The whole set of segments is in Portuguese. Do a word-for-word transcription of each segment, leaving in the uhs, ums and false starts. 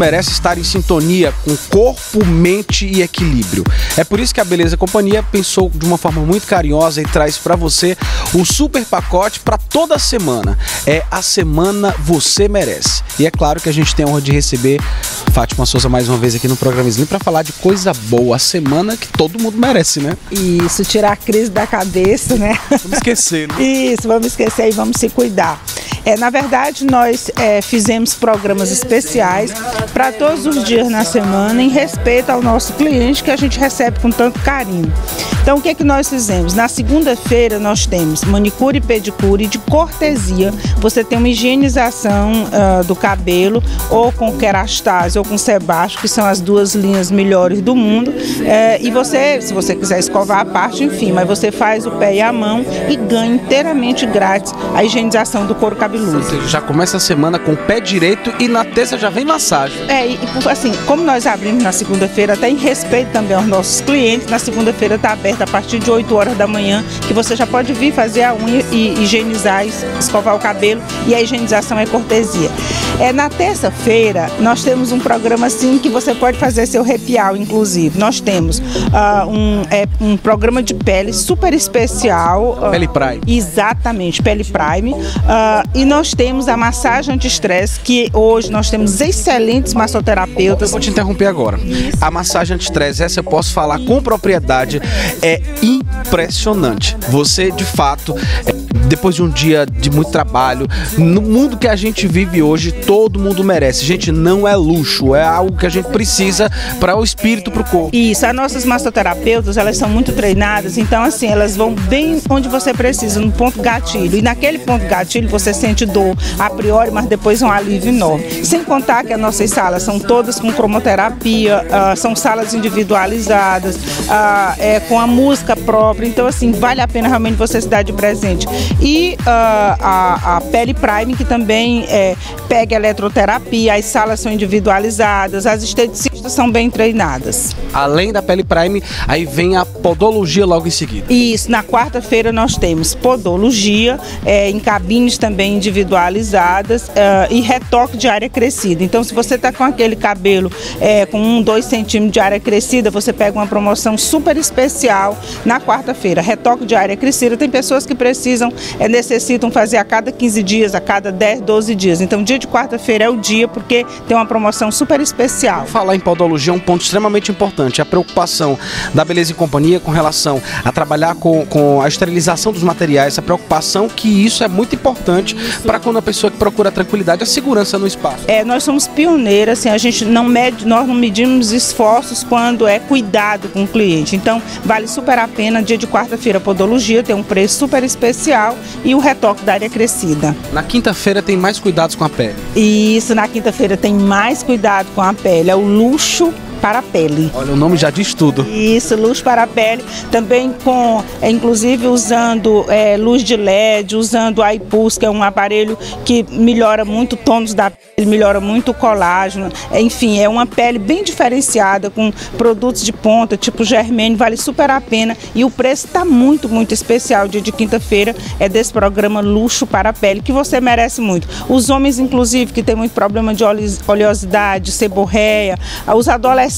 merece estar em sintonia com corpo, mente e equilíbrio. É por isso que a Beleza Companhia pensou de uma forma muito carinhosa e traz para você o super pacote para toda a semana. É a semana Você Merece. E é claro que a gente tem a honra de receber Fátima Souza mais uma vez aqui no Programa Slim para falar de coisa boa, a semana que todo mundo merece, né? Isso, tirar a crise da cabeça, né? Vamos esquecer, né? Isso, vamos esquecer e vamos se cuidar. É, na verdade, nós é, fizemos programas especiais para todos os dias na semana em respeito ao nosso cliente que a gente recebe com tanto carinho. Então, o que é que nós fizemos? Na segunda-feira nós temos manicure e pedicure de cortesia. Você tem uma higienização uh, do cabelo ou com kerastase ou com sebato, que são as duas linhas melhores do mundo. É, e você, se você quiser escovar a parte, enfim, mas você faz o pé e a mão e ganha inteiramente grátis a higienização do couro cabeludo. Já começa a semana com o pé direito e na terça já vem massagem. É, e assim, como nós abrimos na segunda-feira, até em respeito também aos nossos clientes, na segunda-feira está aberta a partir de oito horas da manhã, que você já pode vir fazer a unha e higienizar, escovar o cabelo, e a higienização é cortesia. É, na terça-feira, nós temos um programa assim que você pode fazer seu repial, inclusive. Nós temos uh, um, é, um programa de pele super especial. Uh, Pele Prime. Exatamente, Pele Prime. Uh, E nós temos a massagem anti-estresse, que hoje nós temos excelentes massoterapeutas. Eu vou te interromper agora. A massagem anti-estresse, essa eu posso falar com propriedade, é impressionante. Você, de fato, depois de um dia de muito trabalho, no mundo que a gente vive hoje, todo mundo merece. Gente, não é luxo, é algo que a gente precisa para o espírito, para o corpo. Isso, as nossas massoterapeutas, elas são muito treinadas, então assim, elas vão bem onde você precisa, no ponto gatilho. E naquele ponto gatilho, você sente dor a priori, mas depois um alívio enorme. Sem contar que as nossas salas são todas com cromoterapia, uh, são salas individualizadas, uh, é, com a música própria, então assim, vale a pena realmente você se dar de presente. E uh, a, a Pele Prime, que também é, pega eletroterapia, as salas são individualizadas, as esteticistas são bem treinadas. Além da Pele Prime, aí vem a podologia logo em seguida. Isso, na quarta-feira nós temos podologia, é, em cabines também individualizadas, uh, e retoque de área crescida. Então, se você está com aquele cabelo é, com um, dois centímetros de área crescida, você pega uma promoção super especial na quarta-feira. Retoque de área crescida, tem pessoas que precisam É, necessitam fazer a cada quinze dias, a cada dez, doze dias. Então, dia de quarta-feira é o dia, porque tem uma promoção super especial. Falar em podologia é um ponto extremamente importante. A preocupação da Beleza e Companhia com relação a trabalhar com, com a esterilização dos materiais, a preocupação que isso é muito importante para quando a pessoa que procura tranquilidade, a segurança no espaço. É, nós somos pioneiras, assim, a gente não mede, nós não medimos esforços quando é cuidado com o cliente. Então, vale super a pena, dia de quarta-feira, a podologia tem um preço super especial. E o retoque da área crescida. Na quinta-feira tem mais cuidados com a pele. Isso, na quinta-feira tem mais cuidado com a pele. É o luxo para a pele. Olha, o nome já diz tudo. Isso, luz para a pele, também com, é, inclusive usando é, luz de L E D, usando a iPulse, que é um aparelho que melhora muito o tônus da pele, melhora muito o colágeno, enfim, é uma pele bem diferenciada, com produtos de ponta, tipo germênio, vale super a pena, e o preço está muito, muito especial, dia de quinta-feira, é desse programa Luxo para a Pele, que você merece muito. Os homens, inclusive, que tem muito problema de oleosidade, seborreia, os adolescentes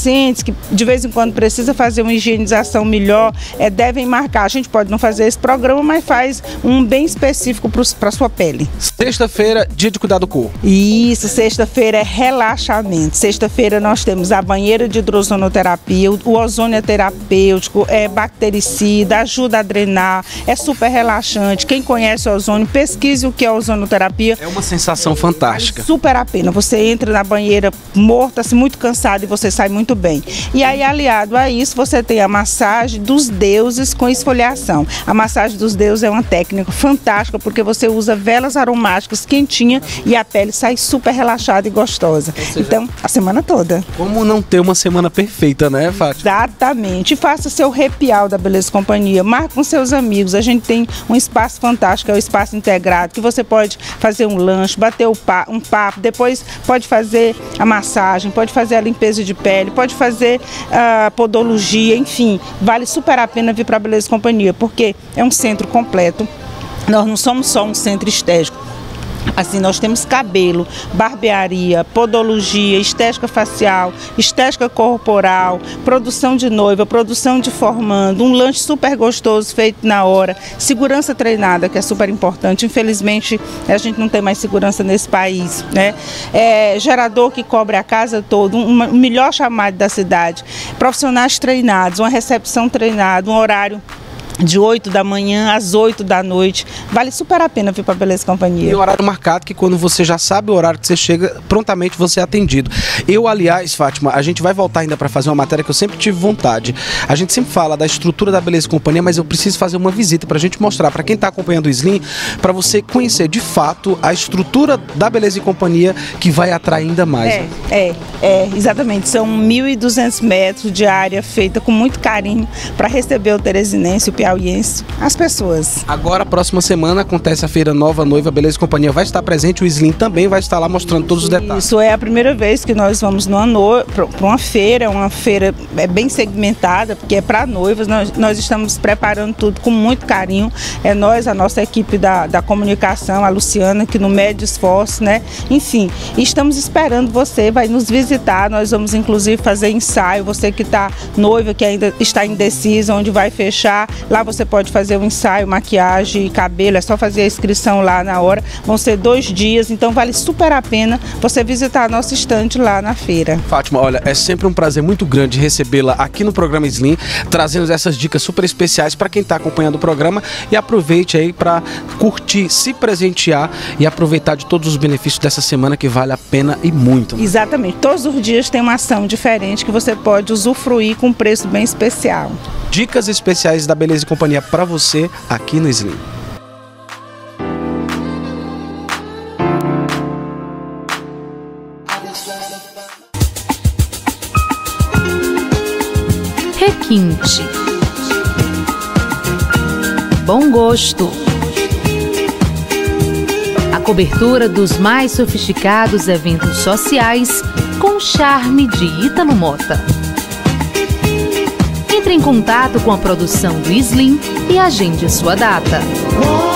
que de vez em quando precisa fazer uma higienização melhor, é, devem marcar. A gente pode não fazer esse programa, mas faz um bem específico para a sua pele. Sexta-feira, dia de cuidar do corpo. Isso, sexta-feira é relaxamento. Sexta-feira nós temos a banheira de hidrozonoterapia, o ozônio é terapêutico, é bactericida, ajuda a drenar, é super relaxante. Quem conhece o ozônio, pesquise o que é ozonoterapia. É uma sensação fantástica. Super a pena. Você entra na banheira morta, assim, muito cansado, e você sai muito Muito bem. E aí, aliado a isso, você tem a massagem dos deuses com esfoliação. A massagem dos deuses é uma técnica fantástica, porque você usa velas aromáticas quentinha e a pele sai super relaxada e gostosa. Seja, então, a semana toda. Como não ter uma semana perfeita, né, Fátima? Exatamente. Faça seu repial da Beleza Companhia. Marque com seus amigos. A gente tem um espaço fantástico, é o espaço integrado, que você pode fazer um lanche, bater um papo, depois pode fazer a massagem, pode fazer a limpeza de pele, pode fazer uh, podologia, enfim, vale super a pena vir para a Beleza Companhia, porque é um centro completo. Nós não somos só um centro estético. Assim, nós temos cabelo, barbearia, podologia, estética facial, estética corporal, produção de noiva, produção de formando, um lanche super gostoso feito na hora, segurança treinada, que é super importante. Infelizmente, a gente não tem mais segurança nesse país, né? É, gerador que cobre a casa toda, um, um melhor chamado da cidade, profissionais treinados, uma recepção treinada, um horário de oito da manhã às oito da noite. Vale super a pena vir para a Beleza Companhia. E o horário marcado, que quando você já sabe o horário que você chega, prontamente você é atendido. Eu, aliás, Fátima, a gente vai voltar ainda para fazer uma matéria que eu sempre tive vontade. A gente sempre fala da estrutura da Beleza Companhia, mas eu preciso fazer uma visita para a gente mostrar, para quem está acompanhando o Slim, para você conhecer de fato a estrutura da Beleza Companhia, que vai atrair ainda mais. É, né? é, é, exatamente. São mil e duzentos metros de área feita com muito carinho para receber o teresinense, o piauiense, as pessoas. Agora, próxima semana, acontece a Feira Nova Noiva, Beleza Companhia vai estar presente, o Slim também vai estar lá mostrando todos os detalhes. Isso é a primeira vez que nós vamos numa no... para uma feira, uma feira bem segmentada, porque é para noivas. Nós, nós estamos preparando tudo com muito carinho. É nós, a nossa equipe da, da comunicação, a Luciana, que não mede esforço, né? Enfim, estamos esperando você, vai nos visitar. Nós vamos, inclusive, fazer ensaio. Você que está noiva, que ainda está indecisa, onde vai fechar. Lá você pode fazer um ensaio, maquiagem, cabelo, é só fazer a inscrição lá na hora. Vão ser dois dias, então vale super a pena você visitar a nossa estante lá na feira. Fátima, olha, é sempre um prazer muito grande recebê-la aqui no programa Slim, trazendo essas dicas super especiais para quem está acompanhando o programa, e aproveite aí para curtir, se presentear e aproveitar de todos os benefícios dessa semana, que vale a pena e muito. Né? Exatamente, todos os dias tem uma ação diferente que você pode usufruir com um preço bem especial. Dicas especiais da Beleza Companhia para você aqui no Slim. Requinte. Bom gosto. A cobertura dos mais sofisticados eventos sociais com charme de Ítalo Mota. Entre em contato com a produção do Slim e agende sua data.